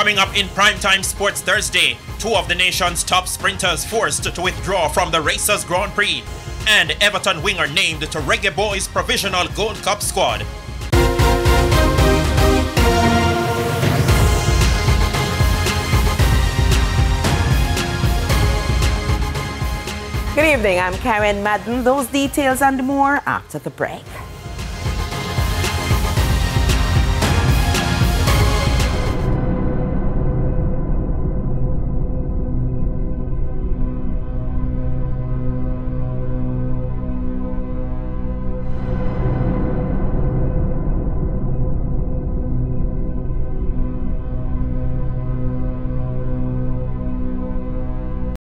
Coming up in Primetime Sports Thursday, two of the nation's top sprinters forced to withdraw from the Racers Grand Prix, and Everton winger named to Reggae Boys' provisional Gold Cup squad. Good evening, I'm Karen Madden. Those details and more after the break.